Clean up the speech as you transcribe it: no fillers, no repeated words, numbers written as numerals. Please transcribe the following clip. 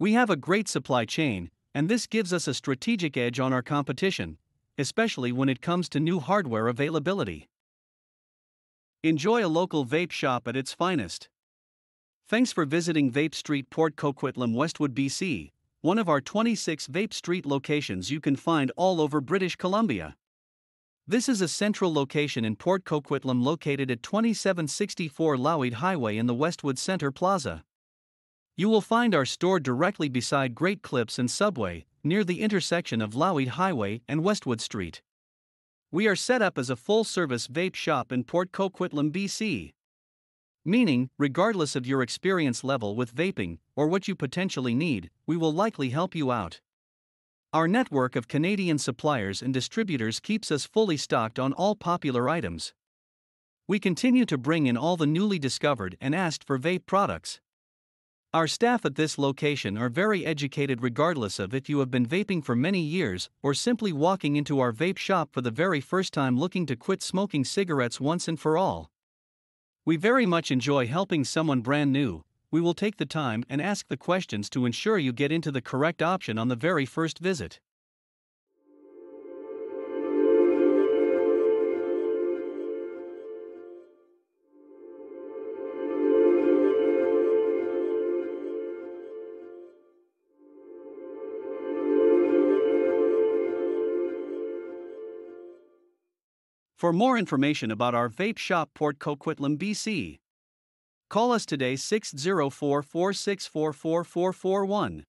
We have a great supply chain, and this gives us a strategic edge on our competition, especially when it comes to new hardware availability. Enjoy a local vape shop at its finest. Thanks for visiting Vape Street, Port Coquitlam, Westwood, BC, one of our 26 Vape Street locations you can find all over British Columbia. This is a central location in Port Coquitlam located at 2764 Lougheed Highway in the Westwood Center Plaza. You will find our store directly beside Great Clips and Subway, near the intersection of Lougheed Highway and Westwood Street. We are set up as a full-service vape shop in Port Coquitlam, BC. Meaning, regardless of your experience level with vaping or what you potentially need, we will likely help you out. Our network of Canadian suppliers and distributors keeps us fully stocked on all popular items. We continue to bring in all the newly discovered and asked for vape products. Our staff at this location are very educated regardless of if you have been vaping for many years or simply walking into our vape shop for the very first time looking to quit smoking cigarettes once and for all. We very much enjoy helping someone brand new. We will take the time and ask the questions to ensure you get into the correct option on the very first visit. For more information about our vape shop, Port Coquitlam, BC, call us today 604-464-4441.